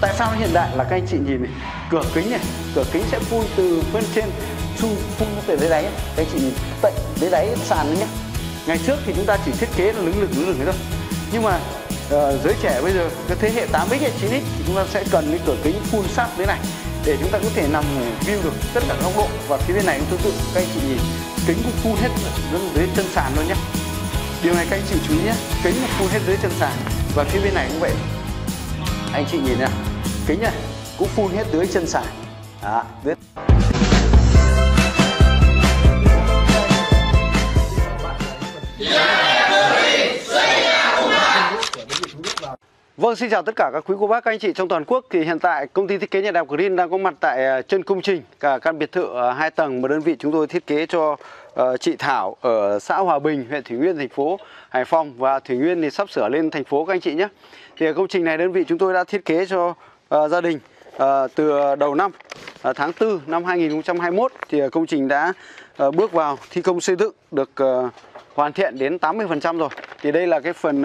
Tại sao hiện đại là các anh chị nhìn này, cửa kính này, cửa kính sẽ phun từ bên trên phun từ dưới đáy, các anh chị nhìn tận dưới đáy sàn đấy nhé. Ngày trước thì chúng ta chỉ thiết kế lửng thôi, nhưng mà giới trẻ bây giờ cái thế hệ 8x hay 9x thì chúng ta sẽ cần cái cửa kính phun sát thế này để chúng ta có thể nằm view được tất cả góc độ, và phía bên này cũng tương tự, các anh chị nhìn kính cũng phun hết dưới chân sàn luôn nhé. Điều này các anh chị chú ý nhé, kính phun hết dưới chân sàn, và phía bên này cũng vậy. Anh chị nhìn nè, kính này cũng phun hết dưới chân sàn. Đó, dưới... Vâng, xin chào tất cả các quý cô bác, các anh chị trong toàn quốc. Thì hiện tại công ty thiết kế nhà đẹp Green đang có mặt tại chân công trình cả căn biệt thự 2 tầng mà đơn vị chúng tôi thiết kế cho chị Thảo ở xã Hòa Bình, huyện Thủy Nguyên, thành phố Hải Phòng, và Thủy Nguyên thì sắp sửa lên thành phố các anh chị nhé. Thì công trình này đơn vị chúng tôi đã thiết kế cho gia đình từ đầu năm, tháng 4 năm 2021 thì công trình đã bước vào thi công xây dựng, được hoàn thiện đến 80% rồi. Thì đây là cái phần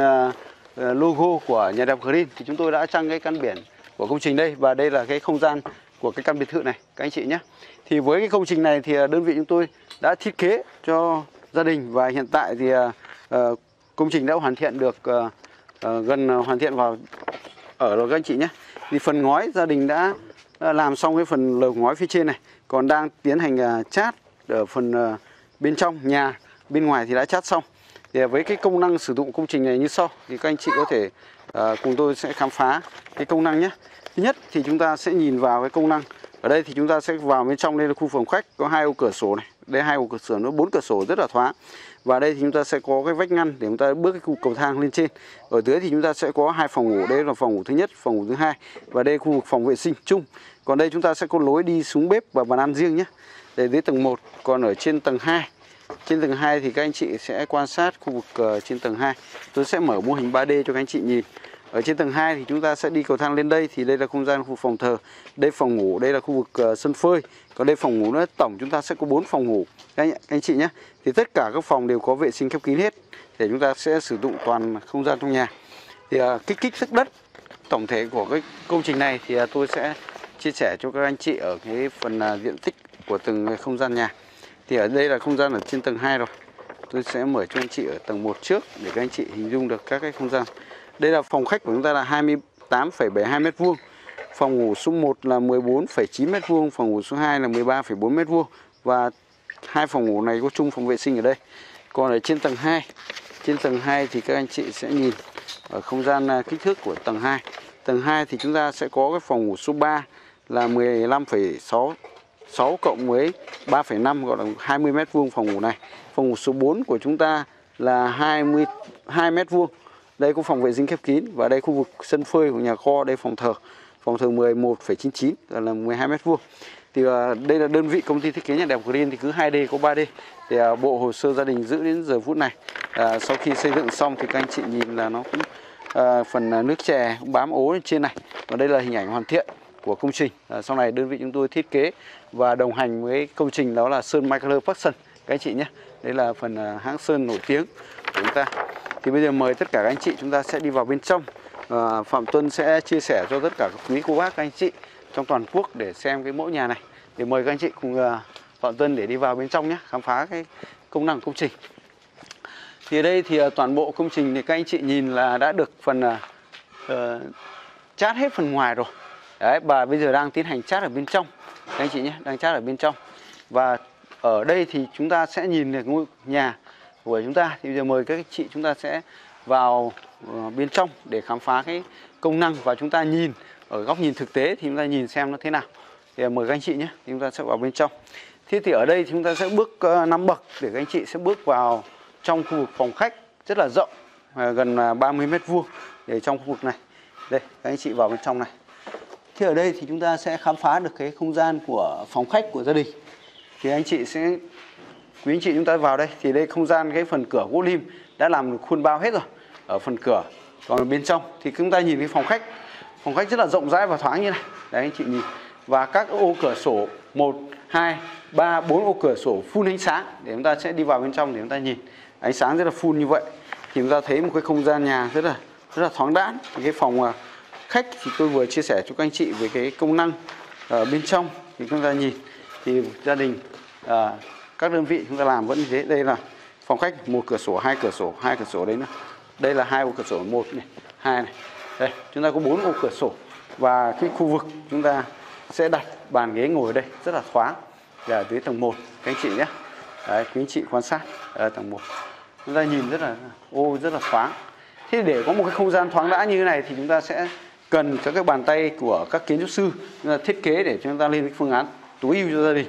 logo của nhà đẹp Green, thì chúng tôi đã trang cái căn biển của công trình đây, và đây là cái không gian của cái căn biệt thự này các anh chị nhé. Thì với cái công trình này thì đơn vị chúng tôi đã thiết kế cho gia đình, và hiện tại thì công trình đã hoàn thiện được gần hoàn thiện vào ở rồi các anh chị nhé. Thì phần ngói gia đình đã làm xong cái phần lầu ngói phía trên này, còn đang tiến hành chát ở phần bên trong nhà, bên ngoài thì đã chát xong. Thì với cái công năng sử dụng công trình này như sau, thì các anh chị có thể cùng tôi sẽ khám phá cái công năng nhé. Thứ nhất thì chúng ta sẽ nhìn vào cái công năng. Ở đây thì chúng ta sẽ vào bên trong, đây là khu phòng khách, có 2 ô cửa sổ này, đây 2 ô cửa sổ, nó 4 cửa sổ rất là thoáng. Và đây thì chúng ta sẽ có cái vách ngăn để chúng ta bước cái khu cầu thang lên trên. Ở dưới thì chúng ta sẽ có 2 phòng ngủ, đây là phòng ngủ thứ nhất, phòng ngủ thứ hai, và đây là khu vực phòng vệ sinh chung. Còn đây chúng ta sẽ có lối đi xuống bếp và bàn ăn riêng nhé. Để dưới tầng 1, còn ở trên tầng 2. Trên tầng 2 thì các anh chị sẽ quan sát khu vực trên tầng 2. Tôi sẽ mở mô hình 3D cho các anh chị nhìn. Ở trên tầng 2 thì chúng ta sẽ đi cầu thang lên đây, thì đây là không gian khu phòng thờ, đây phòng ngủ, đây là khu vực sân phơi, còn đây phòng ngủ nữa. Tổng chúng ta sẽ có 4 phòng ngủ các anh chị nhé. Thì tất cả các phòng đều có vệ sinh khép kín hết, để chúng ta sẽ sử dụng toàn không gian trong nhà. Thì cái kích thước đất tổng thể của cái công trình này thì tôi sẽ chia sẻ cho các anh chị ở cái phần diện tích của từng không gian nhà. Thì ở đây là không gian ở trên tầng 2 rồi. Tôi sẽ mở cho anh chị ở tầng 1 trước để các anh chị hình dung được các cái không gian. Đây là phòng khách của chúng ta là 28,72m2. Phòng ngủ số 1 là 14,9m2, phòng ngủ số 2 là 13,4m2, và 2 phòng ngủ này có chung phòng vệ sinh ở đây. Còn ở trên tầng 2, thì các anh chị sẽ nhìn ở không gian kích thước của tầng 2. Tầng 2 thì chúng ta sẽ có cái phòng ngủ số 3 là 15,6 cộng với 3,5, gọi là 20m2 phòng ngủ này. Phòng ngủ số 4 của chúng ta là 22m2. Đây có phòng vệ sinh khép kín, và đây khu vực sân phơi của nhà kho, đây phòng thờ. Phòng thờ 11,99 là 12m2. Thì đây là đơn vị công ty thiết kế nhà đẹp Green thì cứ 2D có 3D. Thì bộ hồ sơ gia đình giữ đến giờ phút này. Sau khi xây dựng xong thì các anh chị nhìn là nó cũng phần nước chè cũng bám ố lên trên này. Và đây là hình ảnh hoàn thiện của công trình. Sau này đơn vị chúng tôi thiết kế và đồng hành với công trình đó là sơn My Kolor Passion các anh chị nhé. Đây là phần hãng sơn nổi tiếng của chúng ta. Thì bây giờ mời tất cả các anh chị chúng ta sẽ đi vào bên trong. Phạm Tuân sẽ chia sẻ cho tất cả các quý cô bác, các anh chị trong toàn quốc để xem cái mẫu nhà này. Để mời các anh chị cùng Phạm Tuân để đi vào bên trong nhé, khám phá cái công năng công trình. Thì ở đây thì toàn bộ công trình thì các anh chị nhìn là đã được phần chát hết phần ngoài rồi. Đấy, và bây giờ đang tiến hành chát ở bên trong các anh chị nhé, đang chát ở bên trong. Và ở đây thì chúng ta sẽ nhìn được ngôi nhà của chúng ta. Thì bây giờ mời các anh chị chúng ta sẽ vào bên trong để khám phá cái công năng, và chúng ta nhìn ở góc nhìn thực tế thì chúng ta nhìn xem nó thế nào. Thì mời các anh chị nhé, chúng ta sẽ vào bên trong. Thế thì ở đây chúng ta sẽ bước 5 bậc để các anh chị sẽ bước vào trong khu vực phòng khách rất là rộng, gần 30m2 để trong khu vực này. Đây, các anh chị vào bên trong này. Thì ở đây thì chúng ta sẽ khám phá được cái không gian của phòng khách của gia đình. Thì anh chị sẽ, quý anh chị chúng ta vào đây thì đây không gian cái phần cửa gỗ lim đã làm được khuôn bao hết rồi ở phần cửa. Còn bên trong thì chúng ta nhìn cái phòng khách, rất là rộng rãi và thoáng như này. Đấy anh chị nhìn, và các ô cửa sổ 1, 2, 3, 4 ô cửa sổ phun ánh sáng để chúng ta sẽ đi vào bên trong để chúng ta nhìn ánh sáng rất là phun như vậy. Thì chúng ta thấy một cái không gian nhà rất là thoáng đãng. Thì cái phòng khách thì tôi vừa chia sẻ cho các anh chị về cái công năng ở bên trong. Thì chúng ta nhìn thì gia đình các đơn vị chúng ta làm vẫn như thế. Đây là phòng khách, một cửa sổ, hai cửa sổ, hai cửa sổ đấy nữa. Đây là hai ô cửa sổ, một này, hai này. Đây, chúng ta có 4 ô cửa sổ và cái khu vực chúng ta sẽ đặt bàn ghế ngồi ở đây rất là thoáng. Là dưới tầng 1 các anh chị nhé. Đấy, quý anh chị quan sát ở tầng 1. Chúng ta nhìn rất là ô, rất là thoáng. Thế để có một cái không gian thoáng đãng như thế này thì chúng ta sẽ cần các bàn tay của các kiến trúc sư thiết kế để chúng ta lên cái phương án tối ưu cho gia đình.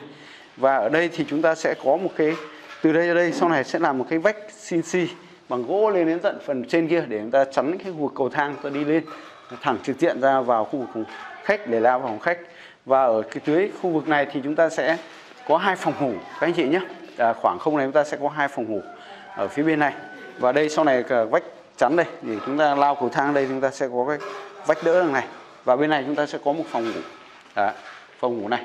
Và ở đây thì chúng ta sẽ có một cái, từ đây ra đây sau này sẽ làm một cái vách CNC bằng gỗ lên đến tận phần trên kia để chúng ta chắn cái khu vực cầu thang ta đi lên thẳng trực diện ra vào khu vực khách để lao vào phòng khách. Và ở cái dưới khu vực này thì chúng ta sẽ có 2 phòng ngủ các anh chị nhé. Khoảng không này chúng ta sẽ có 2 phòng ngủ ở phía bên này. Và đây sau này vách chắn đây để chúng ta lao cầu thang, đây chúng ta sẽ có cái vách đỡ đằng này. Và bên này chúng ta sẽ có một phòng ngủ. Đó, phòng ngủ này.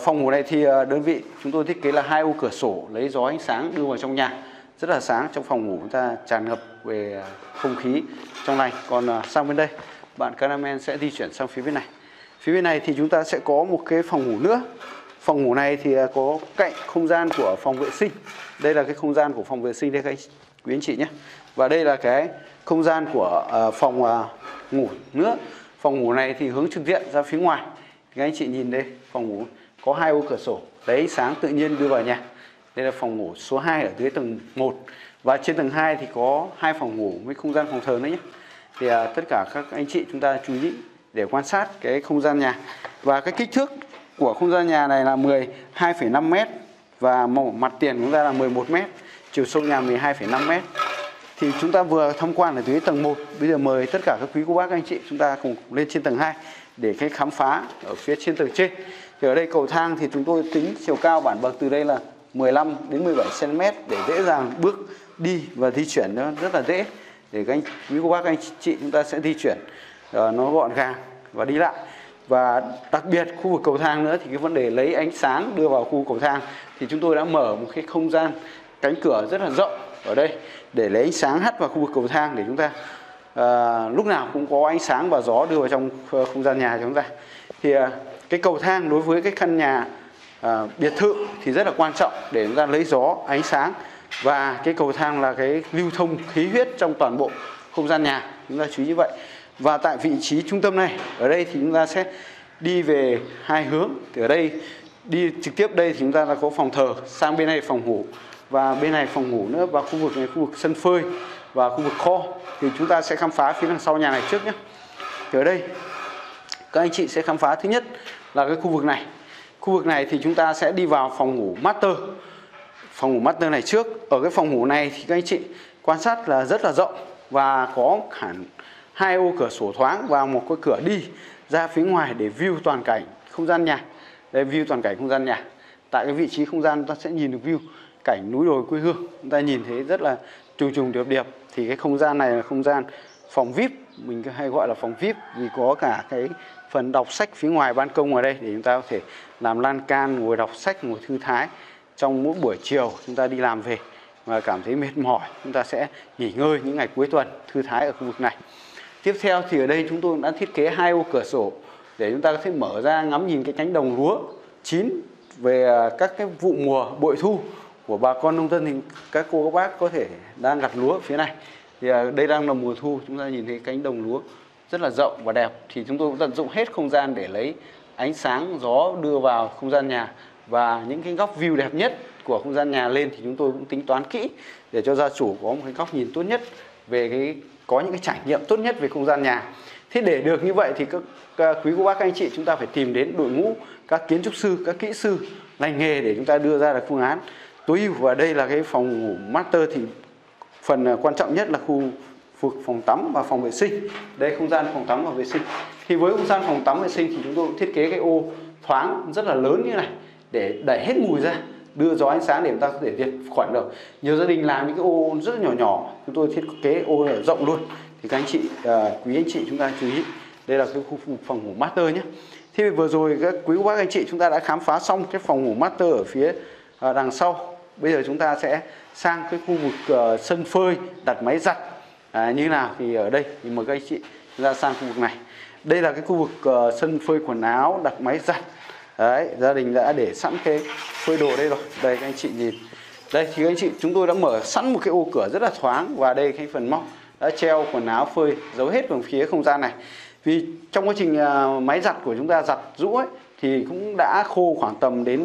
Phòng ngủ này thì đơn vị chúng tôi thiết kế là 2 ô cửa sổ lấy gió ánh sáng đưa vào trong nhà. Rất là sáng, trong phòng ngủ chúng ta tràn ngập về không khí trong lành. Còn sang bên đây, bạn cameraman sẽ di chuyển sang phía bên này. Phía bên này thì chúng ta sẽ có một cái phòng ngủ nữa. Phòng ngủ này thì có cạnh không gian của phòng vệ sinh. Đây là cái không gian của phòng vệ sinh đây các quý anh chị nhé. Và đây là cái không gian của phòng ngủ nữa. Phòng ngủ này thì hướng trực diện ra phía ngoài. Các anh chị nhìn đây, phòng ngủ có 2 ô cửa sổ lấy ánh sáng tự nhiên đưa vào nhà. Đây là phòng ngủ số 2 ở dưới tầng 1. Và trên tầng 2 thì có 2 phòng ngủ với không gian phòng thờ nữa nhé. Thì tất cả các anh chị chúng ta chú ý để quan sát cái không gian nhà. Và cái kích thước của không gian nhà này là 12,5 m. Và mặt tiền chúng ta là 11 m. Chiều sâu nhà 12,5 m. Thì chúng ta vừa tham quan ở dưới tầng 1. Bây giờ mời tất cả các quý cô bác anh chị chúng ta cùng lên trên tầng 2 để cái khám phá ở phía trên tầng trên. Thì ở đây cầu thang thì chúng tôi tính chiều cao bản bậc từ đây là 15 đến 17 cm để dễ dàng bước đi và di chuyển nó rất là dễ. Để các anh quý cô bác anh chị chúng ta sẽ di chuyển nó gọn gàng và đi lại. Và đặc biệt khu vực cầu thang nữa thì cái vấn đề lấy ánh sáng đưa vào khu cầu thang thì chúng tôi đã mở một cái không gian cánh cửa rất là rộng ở đây để lấy ánh sáng hắt vào khu vực cầu thang để chúng ta lúc nào cũng có ánh sáng và gió đưa vào trong không gian nhà chúng ta. Thì cái cầu thang đối với cái căn nhà biệt thự thì rất là quan trọng để chúng ta lấy gió, ánh sáng. Và cái cầu thang là cái lưu thông khí huyết trong toàn bộ không gian nhà. Chúng ta chú ý như vậy. Và tại vị trí trung tâm này, ở đây thì chúng ta sẽ đi về 2 hướng. Thì ở đây, đi trực tiếp đây thì chúng ta đã có phòng thờ, sang bên này phòng ngủ, và bên này phòng ngủ nữa, và khu vực này khu vực sân phơi và khu vực kho. Thì chúng ta sẽ khám phá phía đằng sau nhà này trước nhé. Thì ở đây, các anh chị sẽ khám phá thứ nhất là cái khu vực này. Khu vực này thì chúng ta sẽ đi vào phòng ngủ master. Phòng ngủ master này trước. Ở cái phòng ngủ này thì các anh chị quan sát là rất là rộng và có hẳn 2 ô cửa sổ thoáng và một cái cửa đi ra phía ngoài để view toàn cảnh không gian nhà. Đây, view toàn cảnh không gian nhà. Tại cái vị trí không gian ta sẽ nhìn được view cảnh núi đồi quê hương. Chúng ta nhìn thấy rất là trùng điệp điệp. Thì cái không gian này là không gian phòng VIP, mình hay gọi là phòng VIP vì có cả cái phần đọc sách phía ngoài ban công ở đây để chúng ta có thể làm lan can, ngồi đọc sách, ngồi thư thái. Trong mỗi buổi chiều chúng ta đi làm về và cảm thấy mệt mỏi, chúng ta sẽ nghỉ ngơi những ngày cuối tuần thư thái ở khu vực này. Tiếp theo thì ở đây chúng tôi đã thiết kế 2 ô cửa sổ để chúng ta có thể mở ra ngắm nhìn cái cánh đồng lúa chín về các cái vụ mùa bội thu của bà con nông dân. Thì các cô các bác có thể đang gặt lúa phía này. Thì đây đang là mùa thu, chúng ta nhìn thấy cánh đồng lúa rất là rộng và đẹp. Thì chúng tôi cũng tận dụng hết không gian để lấy ánh sáng, gió đưa vào không gian nhà. Và những cái góc view đẹp nhất của không gian nhà lên thì chúng tôi cũng tính toán kỹ để cho gia chủ có một cái góc nhìn tốt nhất về cái, có những cái trải nghiệm tốt nhất về không gian nhà. Thế để được như vậy thì các quý cô bác anh chị chúng ta phải tìm đến đội ngũ các kiến trúc sư, các kỹ sư lành nghề để chúng ta đưa ra được phương án tối ưu. Và đây là cái phòng ngủ master thì phần quan trọng nhất là khu vực phòng tắm và phòng vệ sinh. Đây, không gian phòng tắm và vệ sinh. Thì với không gian phòng tắm vệ sinh thì chúng tôi thiết kế cái ô thoáng rất là lớn như này để đẩy hết mùi ra, đưa gió ánh sáng để chúng ta có thể diệt khuẩn được. Nhiều gia đình làm những cái ô rất nhỏ, chúng tôi thiết kế ô rộng luôn. Thì các anh chị, quý anh chị chúng ta chú ý, đây là cái khu phòng ngủ master nhé. Thì vừa rồi các quý bác anh chị chúng ta đã khám phá xong cái phòng ngủ master ở phía đằng sau. Bây giờ chúng ta sẽ sang cái khu vực sân phơi đặt máy giặt như nào. Thì ở đây thì mời các anh chị chúng ta sang khu vực này. Đây là cái khu vực sân phơi quần áo, đặt máy giặt. Đấy, gia đình đã để sẵn cái phơi đồ đây rồi. Đây các anh chị nhìn. Đây thì các anh chị, chúng tôi đã mở sẵn một cái ô cửa rất là thoáng. Và đây cái phần móc đã treo quần áo phơi giấu hết vào phía không gian này. Vì trong quá trình máy giặt của chúng ta giặt rũ ấy, thì cũng đã khô khoảng tầm đến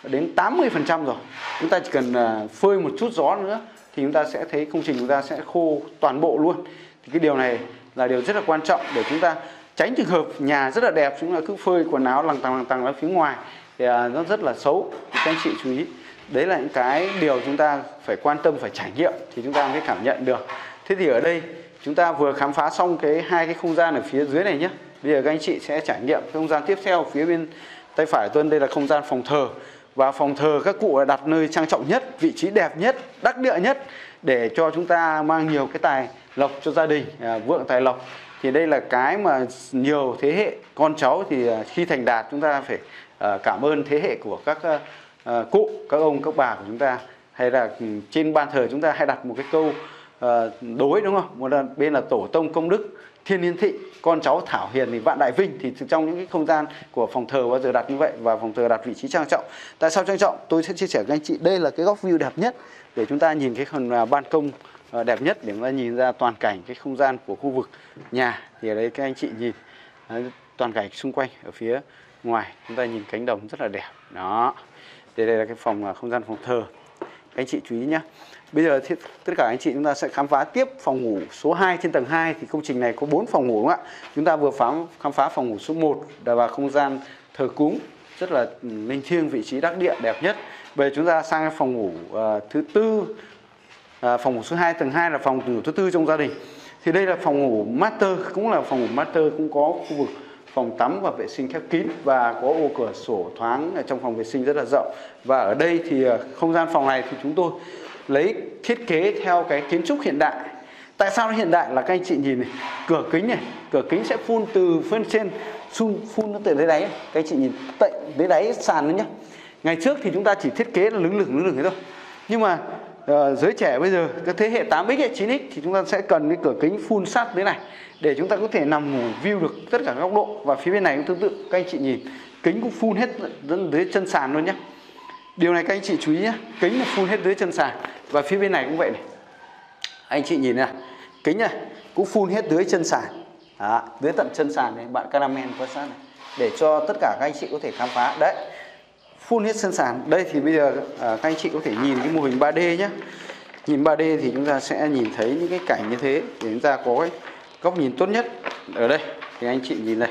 80% rồi. Chúng ta chỉ cần phơi một chút gió nữa thì chúng ta sẽ thấy công trình chúng ta sẽ khô toàn bộ luôn. Thì cái điều này là điều rất là quan trọng để chúng ta tránh trường hợp nhà rất là đẹp chúng ta cứ phơi quần áo lằng tằng ra phía ngoài thì nó rất là xấu. Thì các anh chị chú ý, đấy là những cái điều chúng ta phải quan tâm, phải trải nghiệm thì chúng ta mới cảm nhận được. Thế thì ở đây chúng ta vừa khám phá xong hai cái không gian ở phía dưới này nhé. Bây giờ các anh chị sẽ trải nghiệm không gian tiếp theo phía bên tay phải Tuân. Đây là không gian phòng thờ. Và phòng thờ các cụ đã đặt nơi trang trọng nhất, vị trí đẹp nhất, đắc địa nhất để cho chúng ta mang nhiều cái tài lộc cho gia đình, vượng tài lộc. Thì đây là cái mà nhiều thế hệ con cháu thì khi thành đạt chúng ta phải cảm ơn thế hệ của các cụ, các ông, các bà của chúng ta. Hay là trên bàn thờ chúng ta hay đặt một cái câu đối, đúng không? Một bên là tổ tông công đức, thiên niên thị, con cháu Thảo Hiền thì vạn đại vinh. Thì trong những cái không gian của phòng thờ bao giờ đặt như vậy. Và phòng thờ đặt vị trí trang trọng. Tại sao trang trọng? Tôi sẽ chia sẻ với anh chị. Đây là cái góc view đẹp nhất để chúng ta nhìn cái phần ban công đẹp nhất, để chúng ta nhìn ra toàn cảnh cái không gian của khu vực nhà. Thì ở đây các anh chị nhìn toàn cảnh xung quanh ở phía ngoài, chúng ta nhìn cánh đồng rất là đẹp. Đó, đây là cái không gian phòng thờ. Các anh chị chú ý nhé. Bây giờ thì tất cả anh chị chúng ta sẽ khám phá tiếp phòng ngủ số 2 trên tầng 2. Thì công trình này có 4 phòng ngủ, đúng không ạ? Chúng ta vừa khám phá phòng ngủ số 1 và không gian thờ cúng rất là linh thiêng, vị trí đắc địa đẹp nhất. Bây giờ chúng ta sang phòng ngủ thứ tư. Phòng ngủ số 2 tầng 2 là phòng ngủ thứ tư trong gia đình. Thì đây là phòng ngủ master, cũng là phòng ngủ master, cũng có khu vực phòng tắm và vệ sinh khép kín và có ô cửa sổ thoáng ở trong phòng vệ sinh rất là rộng. Và ở đây thì không gian phòng này thì chúng tôi lấy thiết kế theo cái kiến trúc hiện đại. Tại sao nó hiện đại là các anh chị nhìn này, cửa kính này, cửa kính sẽ phun từ phía trên, phun nó từ dưới đáy. Các anh chị nhìn tại dưới đáy sàn nữa nhé. Ngày trước thì chúng ta chỉ thiết kế là lửng thế thôi. Nhưng mà giới trẻ bây giờ, các thế hệ 8X, 9X thì chúng ta sẽ cần cái cửa kính phun sát thế này để chúng ta có thể nằm ngủ view được tất cả các góc độ. Và phía bên này cũng tương tự, các anh chị nhìn kính cũng phun hết dưới chân sàn luôn nhé. Điều này các anh chị chú ý nhé, kính là phun hết dưới chân sàn. Và phía bên này cũng vậy này, anh chị nhìn này, kính này cũng phun hết dưới chân sàn. Đó, dưới tận chân sàn này, bạn cameraman quan sát này để cho tất cả các anh chị có thể khám phá đấy. Phun hết sân sàn. Đây thì bây giờ các anh chị có thể nhìn cái mô hình 3D nhé. Nhìn 3D thì chúng ta sẽ nhìn thấy những cái cảnh như thế để chúng ta có cái góc nhìn tốt nhất. Ở đây thì anh chị nhìn này,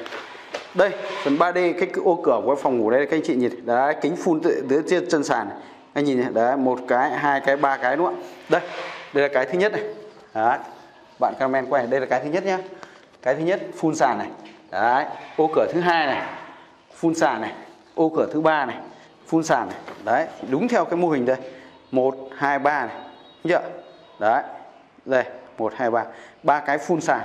đây phần 3D cái ô cửa của phòng ngủ đây các anh chị nhìn. Đấy, kính phun dưới chân sàn. Anh nhìn này, đấy, 1 cái, 2 cái, 3 cái đúng không? Đây, đây là cái thứ nhất này. Đấy, bạn cameraman quay, đây là cái thứ nhất nhé. Cái thứ nhất phun sàn này. Đấy, ô cửa thứ hai này, phun sàn này. Ô cửa thứ ba này, phun sàn này. Đấy, đúng theo cái mô hình đây. 1, 2, 3 này. Đúng chưa? Đấy. Đây, 1, 2, 3. 3 cái phun sàn.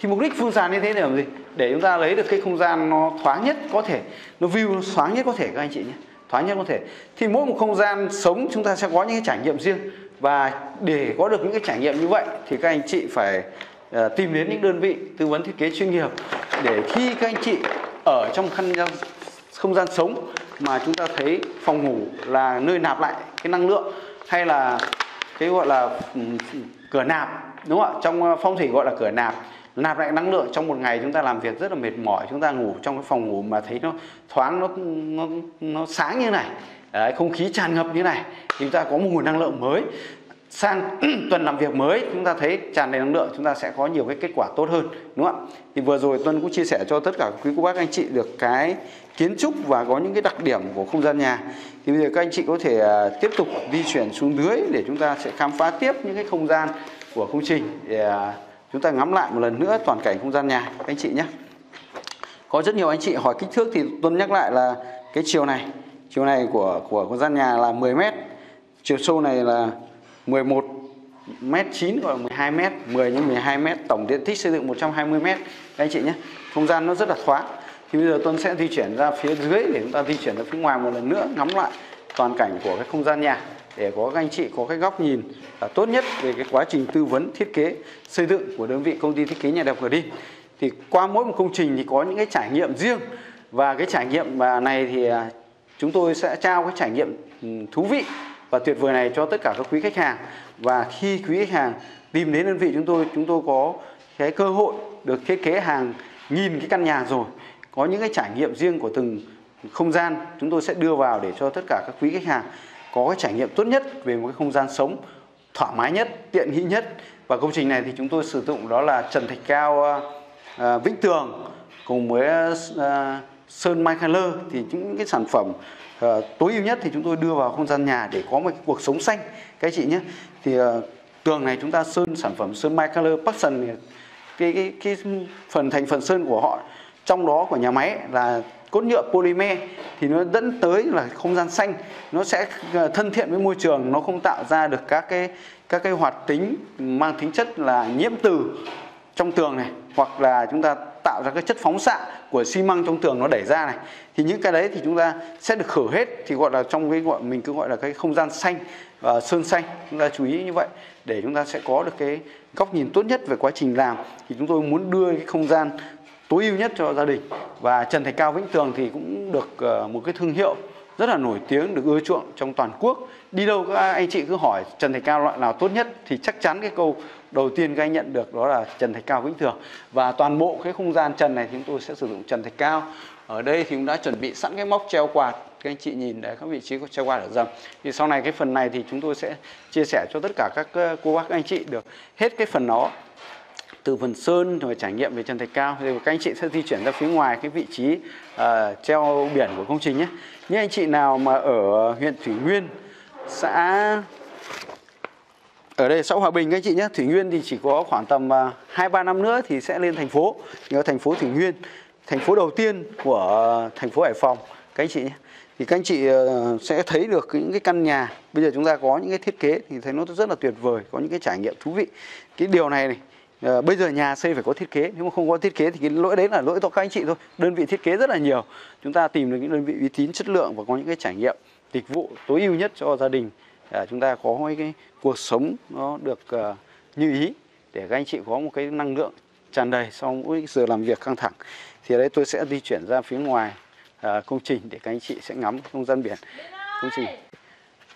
Thì mục đích phun sàn như thế để làm gì? Để chúng ta lấy được cái không gian nó thoáng nhất có thể, nó view nó thoáng nhất có thể các anh chị nhé. Thoáng nhất có thể. Thì mỗi một không gian sống chúng ta sẽ có những cái trải nghiệm riêng. Và để có được những cái trải nghiệm như vậy thì các anh chị phải tìm đến những đơn vị tư vấn thiết kế chuyên nghiệp để khi các anh chị ở trong không gian sống mà chúng ta thấy phòng ngủ là nơi nạp lại cái năng lượng, hay là cái gọi là cửa nạp, đúng không ạ? Trong phong thủy gọi là cửa nạp, nạp lại năng lượng. Trong một ngày chúng ta làm việc rất là mệt mỏi, chúng ta ngủ trong cái phòng ngủ mà thấy nó thoáng, nó sáng như này. Đấy, không khí tràn ngập như này thì chúng ta có một nguồn năng lượng mới. Sang tuần làm việc mới chúng ta thấy tràn đầy năng lượng, chúng ta sẽ có nhiều cái kết quả tốt hơn, đúng không ạ? Thì vừa rồi Tuân cũng chia sẻ cho tất cả quý cô bác anh chị được cái kiến trúc và có những cái đặc điểm của không gian nhà. Thì bây giờ các anh chị có thể tiếp tục di chuyển xuống dưới để chúng ta sẽ khám phá tiếp những cái không gian của công trình để chúng ta ngắm lại một lần nữa toàn cảnh không gian nhà các anh chị nhé. Có rất nhiều anh chị hỏi kích thước thì Tuân nhắc lại là cái chiều này của không gian nhà là 10 m, chiều sâu này là 11,9 m hoặc 12 m, 10 x 12 m, tổng diện tích xây dựng 120 m các anh chị nhé. Không gian nó rất là thoáng. Thì bây giờ Tuân sẽ di chuyển ra phía dưới để chúng ta di chuyển ra phía ngoài một lần nữa, ngắm lại toàn cảnh của cái không gian nhà để có các anh chị có cái góc nhìn tốt nhất về cái quá trình tư vấn thiết kế xây dựng của đơn vị công ty thiết kế nhà đẹp Green. Thì qua mỗi một công trình thì có những cái trải nghiệm riêng, và cái trải nghiệm này thì chúng tôi sẽ trao cái trải nghiệm thú vị và tuyệt vời này cho tất cả các quý khách hàng. Và khi quý khách hàng tìm đến đơn vị chúng tôi có cái cơ hội được thiết kế hàng nghìn cái căn nhà rồi, có những cái trải nghiệm riêng của từng không gian, chúng tôi sẽ đưa vào để cho tất cả các quý khách hàng có cái trải nghiệm tốt nhất về một cái không gian sống thoải mái nhất, tiện nghi nhất. Và công trình này thì chúng tôi sử dụng đó là Trần Thạch Cao Vĩnh Tường cùng với sơn My Kolor, thì những cái sản phẩm tối ưu nhất thì chúng tôi đưa vào không gian nhà để có một cái cuộc sống xanh các chị nhé. Thì tường này chúng ta sơn sản phẩm sơn My Kolor Passion, cái phần thành phần sơn của họ trong đó của nhà máy là cốt nhựa polymer, thì nó dẫn tới là không gian xanh, nó sẽ thân thiện với môi trường, nó không tạo ra được các cái hoạt tính mang tính chất là nhiễm từ trong tường này, hoặc là chúng ta tạo ra cái chất phóng xạ của xi măng trong tường nó đẩy ra này, thì những cái đấy thì chúng ta sẽ được khử hết, thì gọi là trong cái gọi mình cứ gọi là cái không gian xanh và sơn xanh. Chúng ta chú ý như vậy để chúng ta sẽ có được cái góc nhìn tốt nhất về quá trình làm. Thì chúng tôi muốn đưa cái không gian tối ưu nhất cho gia đình, và Trần Thạch Cao Vĩnh Tường thì cũng được một cái thương hiệu rất là nổi tiếng, được ưa chuộng trong toàn quốc. Đi đâu các anh chị cứ hỏi Trần Thạch Cao loại nào tốt nhất thì chắc chắn cái câu đầu tiên các anh nhận được đó là Trần Thạch Cao Vĩnh Tường. Và toàn bộ cái không gian trần này thì chúng tôi sẽ sử dụng Trần Thạch Cao. Ở đây thì cũng đã chuẩn bị sẵn cái móc treo quạt, các anh chị nhìn đấy, các vị trí có treo quạt ở dầm. Thì sau này cái phần này thì chúng tôi sẽ chia sẻ cho tất cả các cô bác các anh chị được hết cái phần đó, từ phần sơn rồi trải nghiệm về Trần Thạch Cao. Rồi các anh chị sẽ di chuyển ra phía ngoài cái vị trí treo biển của công trình nhé. Những anh chị nào mà ở huyện Thủy Nguyên, ở đây xã Hòa Bình các anh chị nhé. Thủy Nguyên thì chỉ có khoảng tầm 2-3 năm nữa thì sẽ lên thành phố. Nhớ thành phố Thủy Nguyên, thành phố đầu tiên của thành phố Hải Phòng các anh chị nhé. Thì các anh chị sẽ thấy được những cái căn nhà bây giờ chúng ta có những cái thiết kế thì thấy nó rất là tuyệt vời, có những cái trải nghiệm thú vị. Cái điều này bây giờ nhà xây phải có thiết kế, nếu mà không có thiết kế thì cái lỗi đấy là lỗi do các anh chị thôi. Đơn vị thiết kế rất là nhiều, chúng ta tìm được những đơn vị uy tín, chất lượng và có những cái trải nghiệm dịch vụ tối ưu nhất cho gia đình. Chúng ta có cái cuộc sống nó được như ý để các anh chị có một cái năng lượng tràn đầy sau mỗi giờ làm việc căng thẳng. Thì đấy tôi sẽ di chuyển ra phía ngoài công trình để các anh chị sẽ ngắm không gian biển công trình.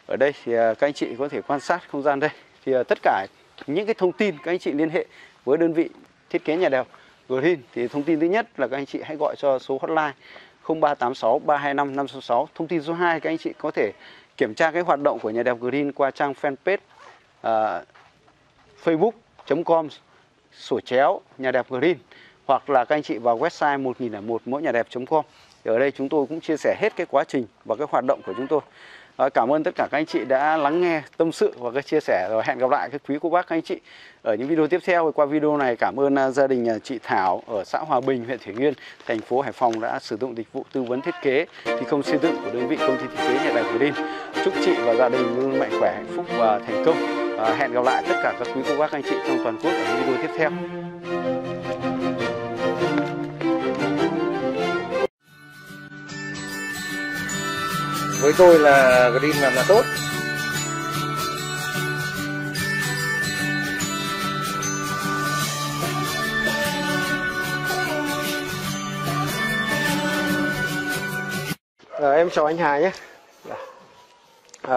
Ở đây thì các anh chị có thể quan sát không gian đây. Thì tất cả những cái thông tin các anh chị liên hệ với đơn vị thiết kế nhà đẹp Green, thì thông tin thứ nhất là các anh chị hãy gọi cho số hotline 0386 325 566. Thông tin số 2, các anh chị có thể kiểm tra cái hoạt động của nhà đẹp Green qua trang fanpage facebook.com/nhà đẹp Green, hoặc là các anh chị vào website 1001moinhadep.com. Ở đây chúng tôi cũng chia sẻ hết cái quá trình và cái hoạt động của chúng tôi. Cảm ơn tất cả các anh chị đã lắng nghe tâm sự và các chia sẻ, rồi hẹn gặp lại các quý cô bác các anh chị ở những video tiếp theo. Qua video này cảm ơn gia đình chị Thảo ở xã Hòa Bình, huyện Thủy Nguyên, thành phố Hải Phòng đã sử dụng dịch vụ tư vấn thiết kế thi công xây dựng của đơn vị công ty thiết kế nhà đẹp Green. Chúc chị và gia đình luôn mạnh khỏe, hạnh phúc và thành công. Hẹn gặp lại tất cả các quý cô bác anh chị trong toàn quốc ở những video tiếp theo. Với tôi là Green làm là tốt. Em chào anh Hà nhé.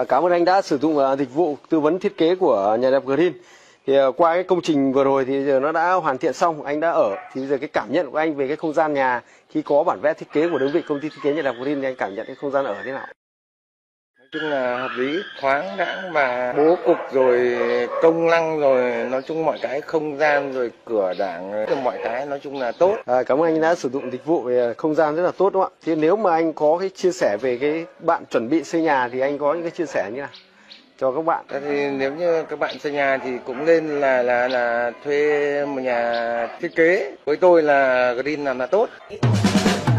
Cảm ơn anh đã sử dụng dịch vụ tư vấn thiết kế của nhà đẹp Green. Thì qua cái công trình vừa rồi thì giờ nó đã hoàn thiện xong, anh đã ở. Thì bây giờ cái cảm nhận của anh về cái không gian nhà khi có bản vẽ thiết kế của đơn vị công ty thiết kế nhà đẹp Green thì anh cảm nhận cái không gian ở thế nào? Nói chung là hợp lý, thoáng đãng, và bố cục rồi công năng rồi nói chung mọi cái không gian rồi cửa đảng mọi cái nói chung là tốt. Cảm ơn anh đã sử dụng dịch vụ về không gian rất là tốt, đúng không ạ? Thì nếu mà anh có cái chia sẻ về cái bạn chuẩn bị xây nhà thì anh có những cái chia sẻ như nào cho các bạn? Thì nếu như các bạn xây nhà thì cũng nên là thuê một nhà thiết kế. Với tôi là Green làm là tốt.